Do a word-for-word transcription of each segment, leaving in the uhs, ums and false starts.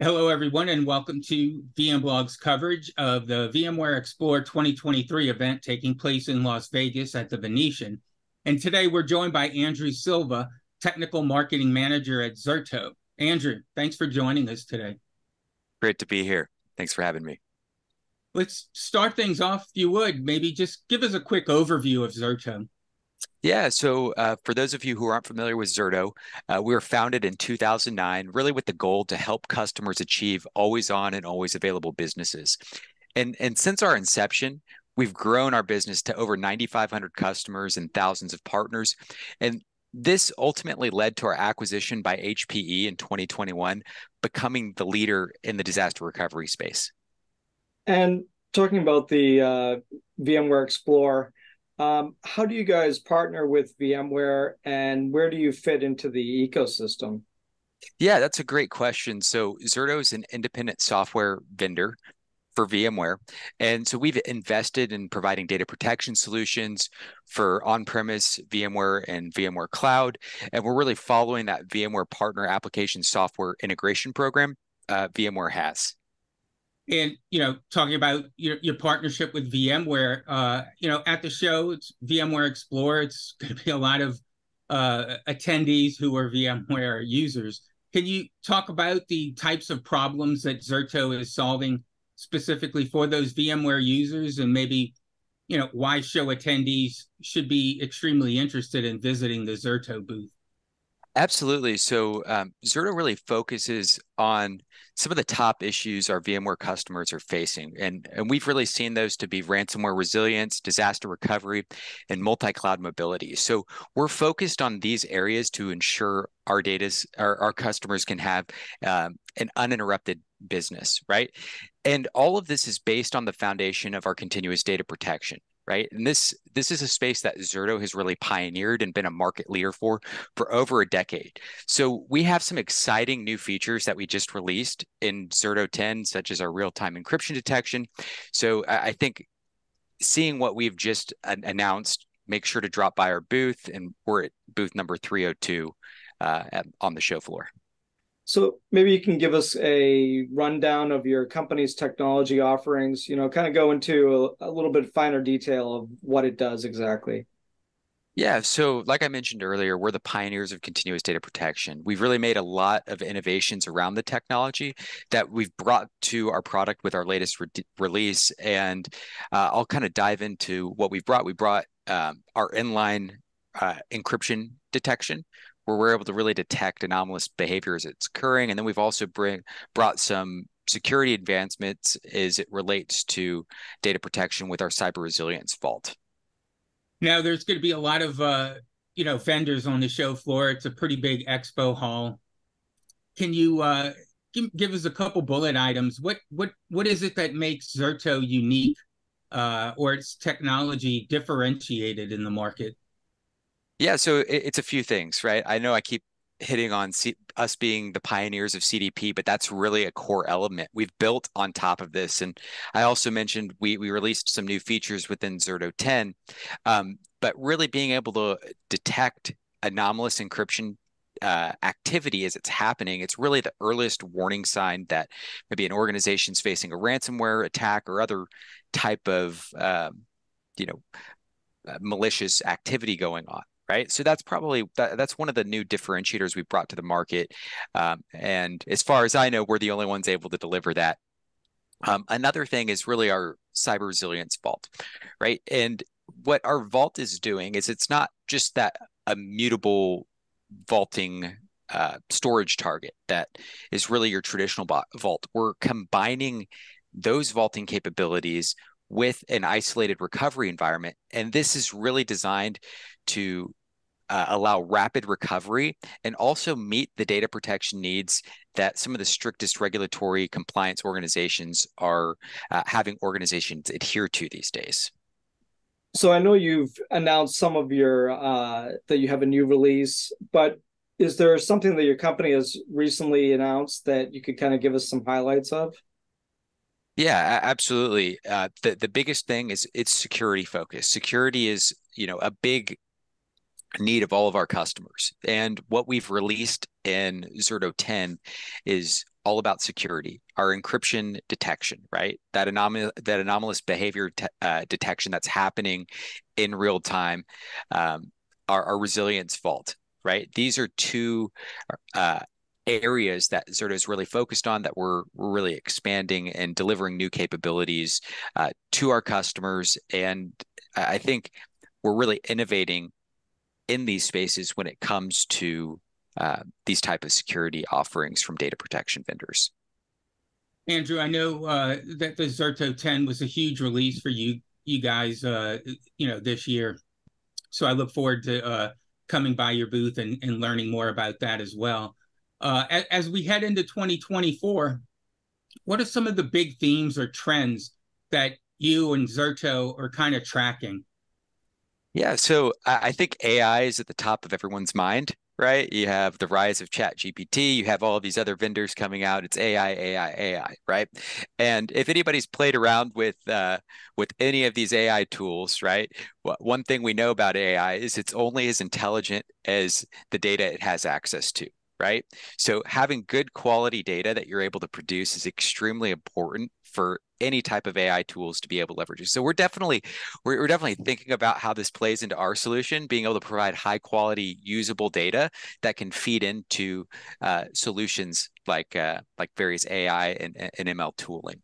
Hello, everyone, and welcome to VMblog's coverage of the VMware Explore twenty twenty-three event taking place in Las Vegas at the Venetian. And today we're joined by Andrew Silva, Technical Marketing Manager at Zerto. Andrew, thanks for joining us today. Great to be here. Thanks for having me. Let's start things off, if you would. Maybe just give us a quick overview of Zerto. Yeah, so uh, for those of you who aren't familiar with Zerto, uh, we were founded in two thousand nine, really with the goal to help customers achieve always on and always available businesses. And, and since our inception, we've grown our business to over nine thousand five hundred customers and thousands of partners. And this ultimately led to our acquisition by H P E in twenty twenty-one, becoming the leader in the disaster recovery space. And talking about the uh, VMware Explore, Um, how do you guys partner with VMware and where do you fit into the ecosystem? Yeah, that's a great question. So Zerto is an independent software vendor for VMware. And so we've invested in providing data protection solutions for on-premise VMware and VMware Cloud. And we're really following that VMware Partner Application Software Integration Program uh, VMware has. And, you know, talking about your, your partnership with VMware, uh, you know, at the show, it's VMware Explore. It's going to be a lot of uh, attendees who are VMware users. Can you talk about the types of problems that Zerto is solving specifically for those VMware users and maybe, you know, why show attendees should be extremely interested in visiting the Zerto booth? Absolutely. So um, Zerto really focuses on some of the top issues our VMware customers are facing. And, and we've really seen those to be ransomware resilience, disaster recovery, and multi-cloud mobility. So we're focused on these areas to ensure our data's, our, our customers can have um, an uninterrupted business, right? And all of this is based on the foundation of our continuous data protection. Right. And this this is a space that Zerto has really pioneered and been a market leader for for over a decade. So we have some exciting new features that we just released in Zerto ten, such as our real-time encryption detection. So I think seeing what we've just announced, make sure to drop by our booth, and we're at booth number three oh two uh, on the show floor. So maybe you can give us a rundown of your company's technology offerings, you know, kind of go into a, a little bit finer detail of what it does exactly. Yeah. So like I mentioned earlier, we're the pioneers of continuous data protection. We've really made a lot of innovations around the technology that we've brought to our product with our latest re release. And uh, I'll kind of dive into what we've brought. We brought um, our inline uh, encryption detection, where we're able to really detect anomalous behavior as it's occurring. And then we've also bring, brought some security advancements as it relates to data protection with our cyber resilience vault. Now, there's going to be a lot of uh, you know, vendors on the show floor. It's a pretty big expo hall. Can you uh, give, give us a couple bullet items? What, what, what is it that makes Zerto unique uh, or its technology differentiated in the market? Yeah, so it's a few things, right? I know I keep hitting on C us being the pioneers of C D P, but that's really a core element. We've built on top of this. And I also mentioned we, we released some new features within Zerto ten, um, but really being able to detect anomalous encryption uh, activity as it's happening, it's really the earliest warning sign that maybe an organization's facing a ransomware attack or other type of, um, you know, uh, malicious activity going on. Right. So that's probably that, that's one of the new differentiators we brought to the market. Um, and as far as I know, we're the only ones able to deliver that. Um, another thing is really our cyber resilience vault. Right. And what our vault is doing is it's not just that immutable vaulting uh, storage target that is really your traditional vault. We're combining those vaulting capabilities with an isolated recovery environment. And this is really designed to uh, allow rapid recovery and also meet the data protection needs that some of the strictest regulatory compliance organizations are uh, having organizations adhere to these days. So I know you've announced some of your, uh, that you have a new release, but is there something that your company has recently announced that you could kind of give us some highlights of? Yeah, absolutely. Uh, the, the biggest thing is it's security focused. Security is, you know, a big need of all of our customers. And what we've released in Zerto ten is all about security, our encryption detection, right? That anomalous, that anomalous behavior uh, detection that's happening in real time, um, our, our resilience vault, right? These are two uh, areas that Zerto is really focused on, that we're, we're really expanding and delivering new capabilities uh, to our customers. And I think we're really innovating in these spaces when it comes to Uh, these type of security offerings from data protection vendors. Andrew, I know uh, that the Zerto ten was a huge release for you, you guys, uh, you know, this year. So I look forward to uh, coming by your booth and, and learning more about that as well. Uh, as, as we head into twenty twenty-four, what are some of the big themes or trends that you and Zerto are kind of tracking? Yeah, so I think A I is at the top of everyone's mind. Right? You have the rise of ChatGPT, you have all these other vendors coming out. It's A I, A I, A I, right? And if anybody's played around with uh, with any of these A I tools, right? Well, one thing we know about A I is it's only as intelligent as the data it has access to, right? So having good quality data that you're able to produce is extremely important for any type of A I tools to be able to leverage. So we're definitely we're, we're definitely thinking about how this plays into our solution, being able to provide high quality, usable data that can feed into uh, solutions like uh, like various A I and, and M L tooling.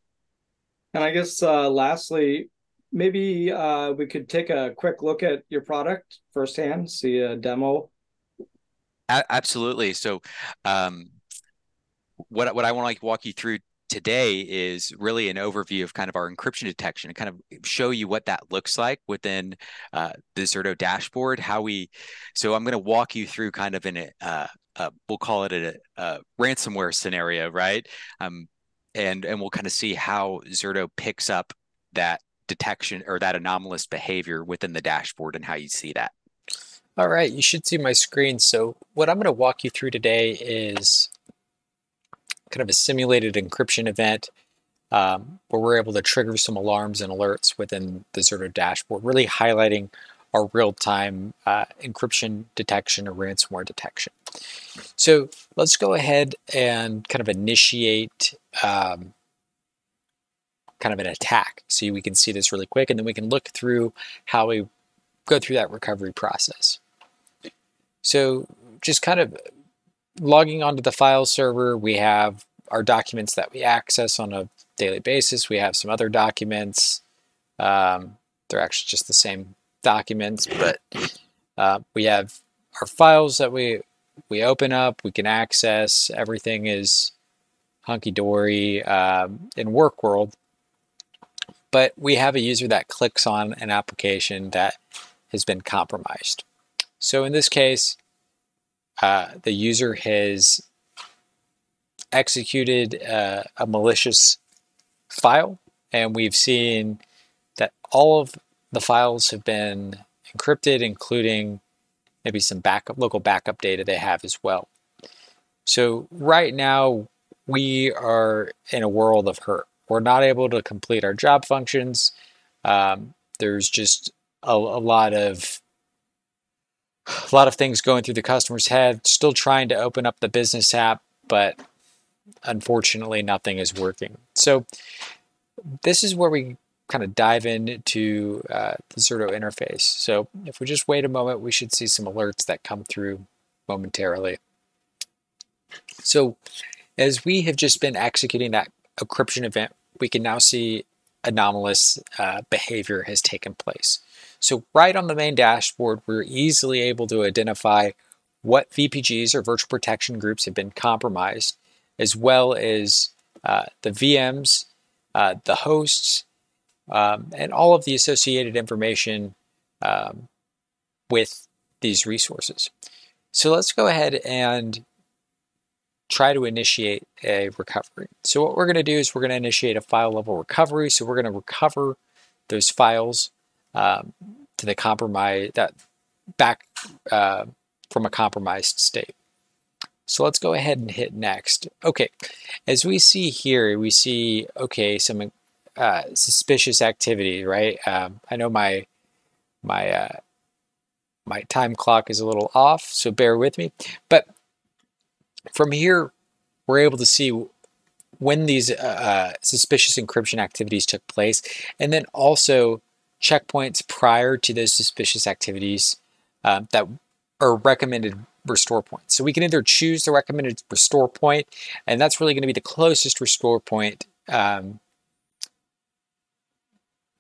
And I guess uh, lastly, maybe uh, we could take a quick look at your product firsthand, see a demo. A- absolutely. So um, what what I want to walk you through today is really an overview of kind of our encryption detection and kind of show you what that looks like within uh, the Zerto dashboard, how we, so I'm going to walk you through kind of an, uh, uh, we'll call it a, a ransomware scenario, right? Um, and, and we'll kind of see how Zerto picks up that detection or that anomalous behavior within the dashboard and how you see that. All right, you should see my screen. So what I'm going to walk you through today is kind of a simulated encryption event um, where we're able to trigger some alarms and alerts within the Zerto dashboard, really highlighting our real-time uh, encryption detection or ransomware detection. So let's go ahead and kind of initiate um, kind of an attack. So we can see this really quick, and then we can look through how we go through that recovery process. So just kind of logging onto the file server, we have our documents that we access on a daily basis. We have some other documents. Um, they're actually just the same documents, but uh, we have our files that we we open up, we can access. Everything is hunky-dory um, in work world. But we have a user that clicks on an application that has been compromised. So in this case, Uh, the user has executed uh, a malicious file, and we've seen that all of the files have been encrypted, including maybe some backup, local backup data they have as well. So right now, we are in a world of hurt. We're not able to complete our job functions. Um, there's just a, a lot of A lot of things going through the customer's head, still trying to open up the business app, but unfortunately nothing is working. So this is where we kind of dive into uh, the Zerto interface. So if we just wait a moment, we should see some alerts that come through momentarily. So as we have just been executing that encryption event, we can now see anomalous uh, behavior has taken place. So right on the main dashboard, we're easily able to identify what V P Gs or virtual protection groups have been compromised, as well as uh, the V Ms, uh, the hosts, um, and all of the associated information um, with these resources. So let's go ahead and try to initiate a recovery. So what we're going to do is we're going to initiate a file level recovery. So we're going to recover those files Um, to the compromise that back uh, from a compromised state. So let's go ahead and hit next. Okay, as we see here, we see okay some uh, suspicious activity, right? Um, I know my my uh, my time clock is a little off, so bear with me. But from here, we're able to see when these uh, suspicious encryption activities took place, and then also checkpoints prior to those suspicious activities uh, that are recommended restore points. So we can either choose the recommended restore point, and that's really going to be the closest restore point um,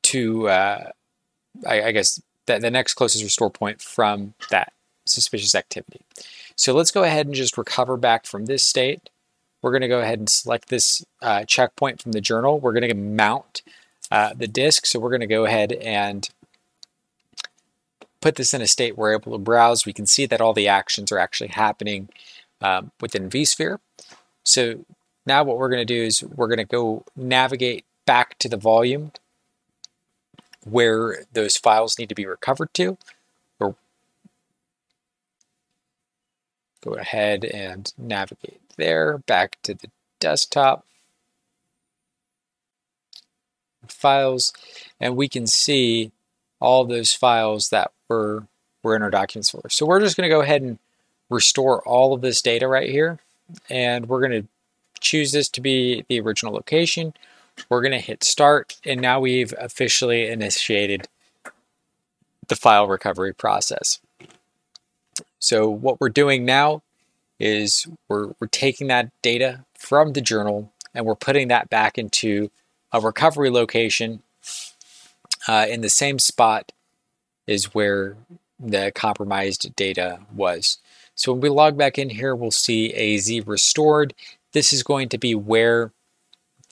to, uh, I, I guess, the, the next closest restore point from that suspicious activity. So let's go ahead and just recover back from this state. We're going to go ahead and select this uh, checkpoint from the journal. We're going to mount uh, the disk. So we're going to go ahead and put this in a state we're able to browse. We can see that all the actions are actually happening um, within vSphere. So now what we're going to do is we're going to go navigate back to the volume where those files need to be recovered to. Or go ahead and navigate there back to the desktop files, and we can see all those files that were, were in our documents folder. So we're just going to go ahead and restore all of this data right here. And we're going to choose this to be the original location. We're going to hit start. And now we've officially initiated the file recovery process. So what we're doing now is we're, we're taking that data from the journal and we're putting that back into a recovery location Uh, in the same spot is where the compromised data was. So when we log back in here, we'll see A Z restored. This is going to be where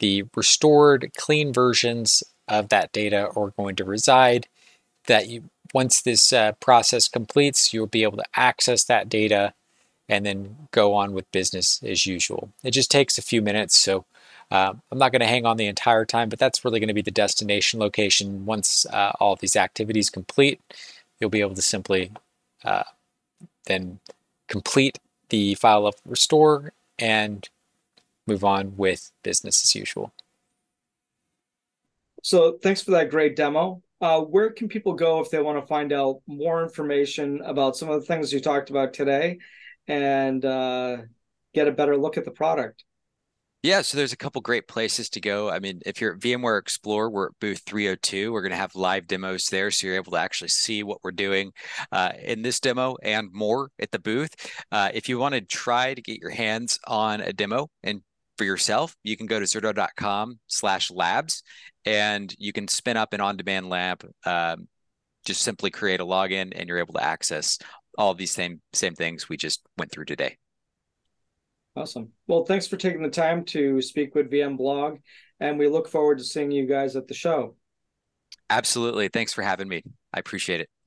the restored clean versions of that data are going to reside. That you, once this uh, process completes, you'll be able to access that data and then go on with business as usual. It just takes a few minutes, so Uh, I'm not going to hang on the entire time, but that's really going to be the destination location. Once uh, all these activities complete, you'll be able to simply uh, then complete the file up restore and move on with business as usual. So thanks for that great demo. Uh, where can people go if they want to find out more information about some of the things you talked about today and uh, get a better look at the product? Yeah, so there's a couple great places to go. I mean, if you're at VMware Explore, we're at booth three oh two. We're going to have live demos there, so you're able to actually see what we're doing uh, in this demo and more at the booth. Uh, if you want to try to get your hands on a demo and for yourself, you can go to zerto dot com slash labs, and you can spin up an on-demand lab. Um, just simply create a login, and you're able to access all of these same same things we just went through today. Awesome. Well, thanks for taking the time to speak with VMblog, and we look forward to seeing you guys at the show. Absolutely. Thanks for having me. I appreciate it.